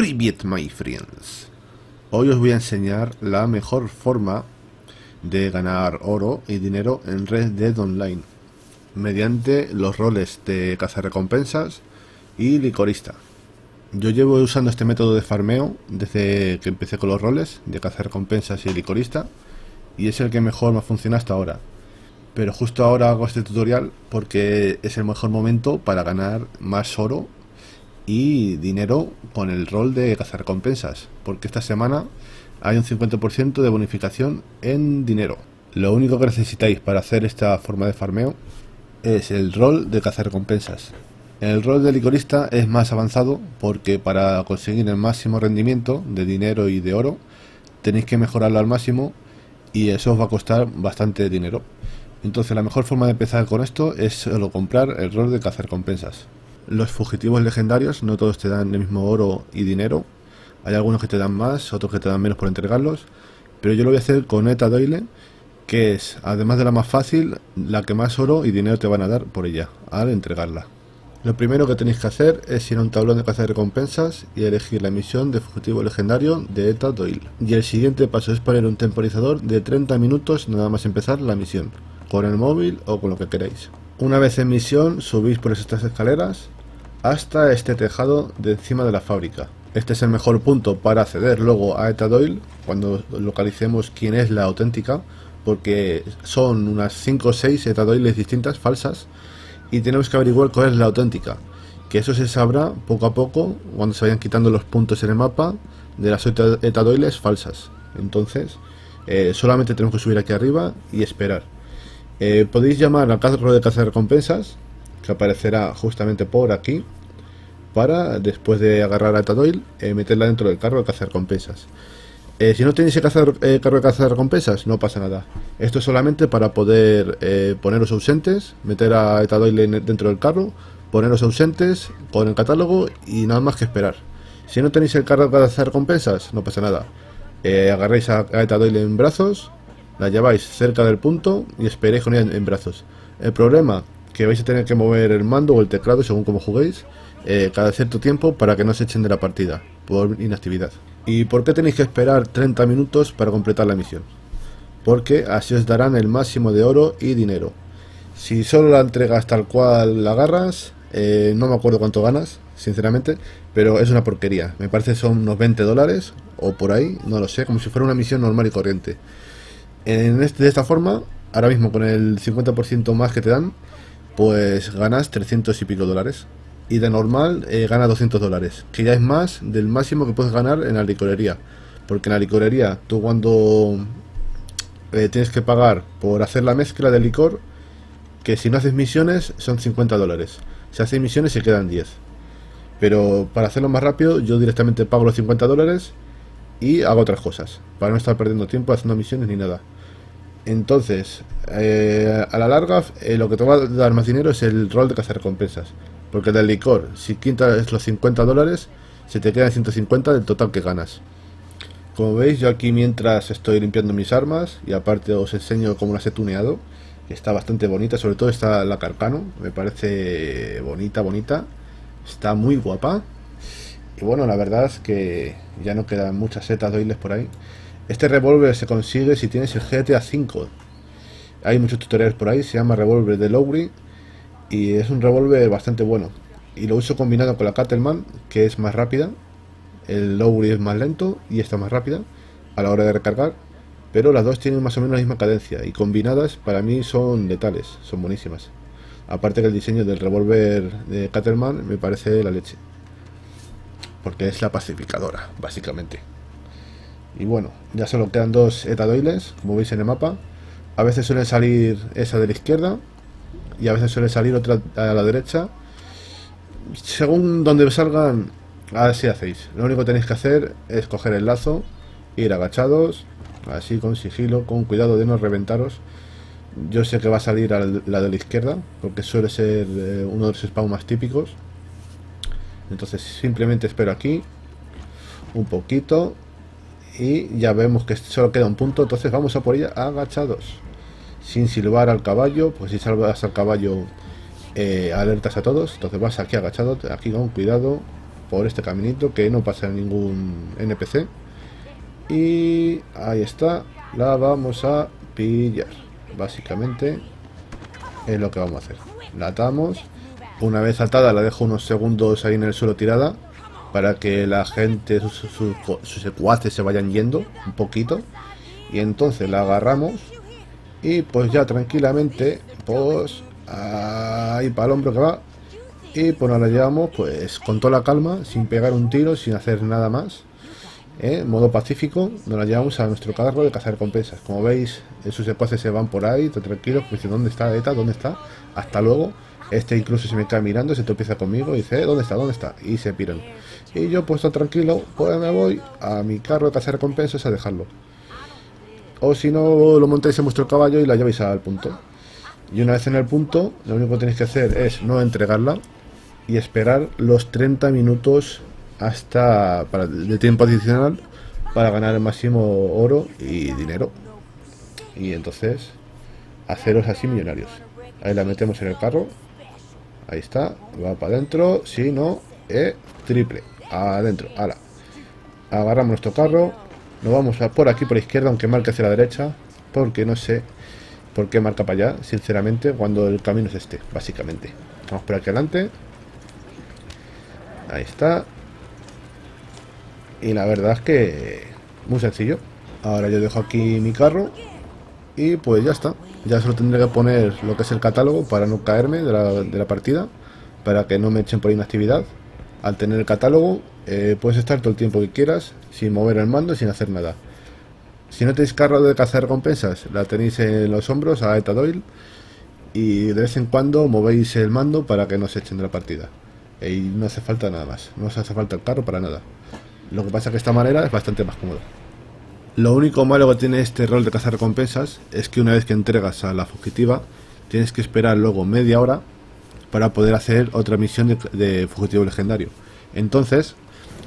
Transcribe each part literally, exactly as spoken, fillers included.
Rivet, my friends. Hoy os voy a enseñar la mejor forma de ganar oro y dinero en Red Dead Online mediante los roles de cazarrecompensas y licorista. Yo llevo usando este método de farmeo desde que empecé con los roles de cazarrecompensas y licorista, y es el que mejor me funciona hasta ahora. Pero justo ahora hago este tutorial porque es el mejor momento para ganar más oro y dinero con el rol de cazarrecompensas, porque esta semana hay un cincuenta por ciento de bonificación en dinero. Lo único que necesitáis para hacer esta forma de farmeo es el rol de cazarrecompensas. El rol de licorista es más avanzado porque para conseguir el máximo rendimiento de dinero y de oro tenéis que mejorarlo al máximo, y eso os va a costar bastante dinero. Entonces la mejor forma de empezar con esto es solo comprar el rol de cazarrecompensas. Los fugitivos legendarios no todos te dan el mismo oro y dinero. Hay algunos que te dan más, otros que te dan menos por entregarlos. Pero yo lo voy a hacer con Etta Doyle, que es, además de la más fácil, la que más oro y dinero te van a dar por ella al entregarla. Lo primero que tenéis que hacer es ir a un tablón de cazarrecompensas y elegir la misión de fugitivo legendario de Etta Doyle. Y el siguiente paso es poner un temporizador de treinta minutos nada más empezar la misión, con el móvil o con lo que queráis. Una vez en misión subís por estas escaleras hasta este tejado de encima de la fábrica. Este es el mejor punto para acceder luego a Etta Doyle cuando localicemos quién es la auténtica, porque son unas cinco o seis Etta Doyles distintas, falsas, y tenemos que averiguar cuál es la auténtica, que eso se sabrá poco a poco cuando se vayan quitando los puntos en el mapa de las Etta Doyles falsas. Entonces eh, solamente tenemos que subir aquí arriba y esperar. Eh, podéis llamar al carro de cazarrecompensas, que aparecerá justamente por aquí, para después de agarrar a Etta Doyle, eh, meterla dentro del carro de cazarrecompensas. Eh, si no tenéis el cazar, eh, carro de cazarrecompensas, no pasa nada. Esto es solamente para poder eh, poneros ausentes, meter a Etta Doyle dentro del carro, poneros ausentes con el catálogo y nada más que esperar. Si no tenéis el carro de cazarrecompensas, no pasa nada. Eh, agarráis a, a Etta Doyle en brazos, la lleváis cerca del punto y esperéis con ella en brazos. El problema que vais a tener que mover el mando o el teclado según como juguéis eh, cada cierto tiempo para que no se echen de la partida por inactividad. ¿Y por qué tenéis que esperar treinta minutos para completar la misión? Porque así os darán el máximo de oro y dinero. Si solo la entregas tal cual la agarras, eh, no me acuerdo cuánto ganas, sinceramente, pero es una porquería. Me parece son unos veinte dólares o por ahí, no lo sé, como si fuera una misión normal y corriente. En este, de esta forma, ahora mismo con el cincuenta por ciento más que te dan, pues ganas trescientos y pico dólares. Y de normal eh, ganas doscientos dólares, que ya es más del máximo que puedes ganar en la licorería. Porque en la licorería tú cuando eh, tienes que pagar por hacer la mezcla de licor, que si no haces misiones son cincuenta dólares. Si haces misiones se quedan diez. Pero para hacerlo más rápido yo directamente pago los cincuenta dólares y hago otras cosas, para no estar perdiendo tiempo haciendo misiones ni nada. Entonces, eh, a la larga, eh, lo que te va a dar más dinero es el rol de cazarrecompensas. Porque del licor, si quitas los cincuenta dólares, se te quedan ciento cincuenta del total que ganas. Como veis, yo aquí mientras estoy limpiando mis armas, y aparte os enseño cómo las he tuneado, que está bastante bonita, sobre todo está la Carcano, me parece bonita, bonita. Está muy guapa. Y bueno, la verdad es que ya no quedan muchas Etta Doyles por ahí. Este revólver se consigue si tienes el G T A cinco. Hay muchos tutoriales por ahí, se llama revólver de Lowry. Y es un revólver bastante bueno. Y lo uso combinado con la Cattleman, que es más rápida. El Lowry es más lento y esta más rápida a la hora de recargar. Pero las dos tienen más o menos la misma cadencia. Y combinadas para mí son letales, son buenísimas. Aparte que el diseño del revólver de Cattleman me parece la leche. Porque es la pacificadora, básicamente. Y bueno, ya solo quedan dos Etta Doyles, como veis en el mapa. A veces suelen salir esa de la izquierda y a veces suele salir otra a la derecha. Según donde salgan, así hacéis. Lo único que tenéis que hacer es coger el lazo, ir agachados, así con sigilo, con cuidado de no reventaros. Yo sé que va a salir a la de la izquierda, porque suele ser uno de los spawns más típicos. Entonces simplemente espero aquí un poquito y ya vemos que solo queda un punto. Entonces vamos a por ella agachados, sin silbar al caballo, porque si salvas al caballo eh, alertas a todos. Entonces vas aquí agachado, aquí con cuidado, por este caminito que no pasa ningún N P C. Y ahí está, la vamos a pillar. Básicamente es lo que vamos a hacer. La atamos. Una vez atada la dejo unos segundos ahí en el suelo tirada, para que la gente, sus, sus, sus, sus secuaces se vayan yendo un poquito. Y entonces la agarramos y pues ya tranquilamente, pues ahí para el hombro que va. Y pues nos la llevamos pues con toda la calma, sin pegar un tiro, sin hacer nada más. En ¿Eh? modo pacífico, nos la llevamos a nuestro carro de cazar recompensas. Como veis, sus secuaces se van por ahí, tranquilos, pues dicen, ¿dónde está Eta? ¿Dónde está? Hasta luego. Este incluso se me cae mirando, se tropieza conmigo y dice, ¿eh? ¿Dónde está? ¿Dónde está? Y se piran. Y yo, pues todo tranquilo, pues me voy a mi carro de cazar recompensas a dejarlo. O si no, lo montáis en vuestro caballo y la lleváis al punto. Y una vez en el punto, lo único que tenéis que hacer es no entregarla y esperar los treinta minutos hasta para, de tiempo adicional para ganar el máximo oro y dinero, y entonces haceros así millonarios. Ahí la metemos en el carro, ahí está, va para adentro, si no, eh, triple, adentro, ala. Agarramos nuestro carro, nos vamos a por aquí por la izquierda, aunque marque hacia la derecha, porque no sé por qué marca para allá, sinceramente, cuando el camino es este, básicamente. Vamos por aquí adelante, ahí está. Y la verdad es que muy sencillo. Ahora yo dejo aquí mi carro y pues ya está. Ya solo tendré que poner lo que es el catálogo para no caerme de la, de la partida, para que no me echen por inactividad. Al tener el catálogo eh, puedes estar todo el tiempo que quieras sin mover el mando, sin hacer nada. Si no tenéis carro de cazar recompensas, la tenéis en los hombros a Etta Doyle, y de vez en cuando movéis el mando para que no se echen de la partida. Y no hace falta nada más, no os hace falta el carro para nada. Lo que pasa es que esta manera es bastante más cómoda. Lo único malo que tiene este rol de cazar recompensas es que una vez que entregas a la fugitiva, tienes que esperar luego media hora para poder hacer otra misión de, de fugitivo legendario. Entonces,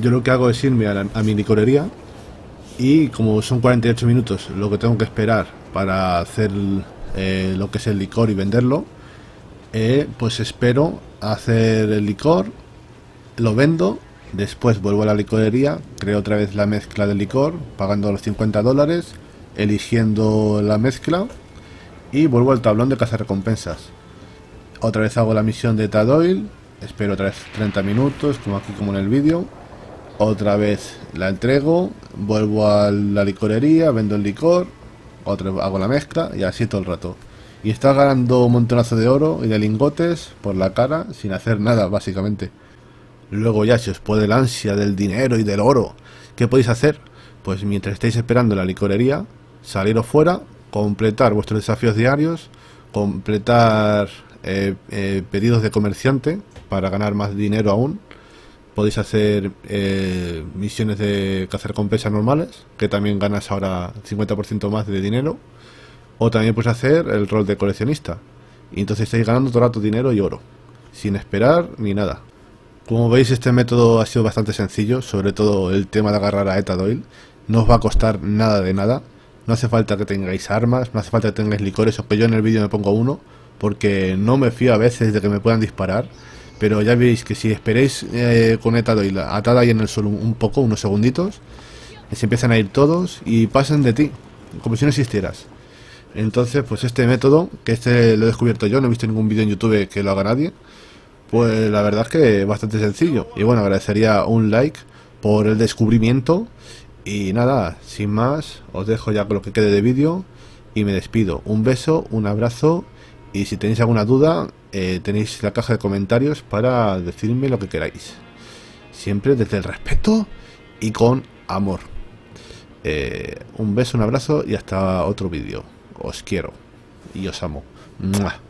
yo lo que hago es irme a, la, a mi licorería, y como son cuarenta y ocho minutos lo que tengo que esperar para hacer eh, lo que es el licor y venderlo, eh, pues espero hacer el licor, lo vendo. Después vuelvo a la licorería, creo otra vez la mezcla del licor, pagando los cincuenta dólares, eligiendo la mezcla, y vuelvo al tablón de cazarrecompensas. Otra vez hago la misión de Etta Doyle, espero otra vez treinta minutos, como aquí como en el vídeo. Otra vez la entrego, vuelvo a la licorería, vendo el licor, otra vez hago la mezcla, y así todo el rato. Y estás ganando un montonazo de oro y de lingotes por la cara, sin hacer nada, básicamente. Luego ya, si os puede el ansia del dinero y del oro, ¿qué podéis hacer? Pues mientras estáis esperando en la licorería, saliros fuera, completar vuestros desafíos diarios, completar eh, eh, pedidos de comerciante para ganar más dinero aún. Podéis hacer eh, misiones de cazarrecompensas normales, que también ganas ahora cincuenta por ciento más de dinero. O también puedes hacer el rol de coleccionista, y entonces estáis ganando todo el rato dinero y oro, sin esperar ni nada. Como veis, este método ha sido bastante sencillo, sobre todo el tema de agarrar a Etta Doyle. No os va a costar nada de nada, no hace falta que tengáis armas, no hace falta que tengáis licores, o que yo en el vídeo me pongo uno, porque no me fío a veces de que me puedan disparar. Pero ya veis que si esperéis eh, con Etta Doyle atada ahí en el suelo un poco, unos segunditos, se empiezan a ir todos y pasan de ti, como si no existieras. Entonces, pues este método, que este lo he descubierto yo, no he visto ningún vídeo en YouTube que lo haga nadie. Pues la verdad es que es bastante sencillo. Y bueno, agradecería un like por el descubrimiento. Y nada, sin más, os dejo ya con lo que quede de vídeo y me despido. Un beso, un abrazo, y si tenéis alguna duda, eh, tenéis la caja de comentarios para decirme lo que queráis. Siempre desde el respeto y con amor. Eh, un beso, un abrazo y hasta otro vídeo. Os quiero y os amo. ¡Mua!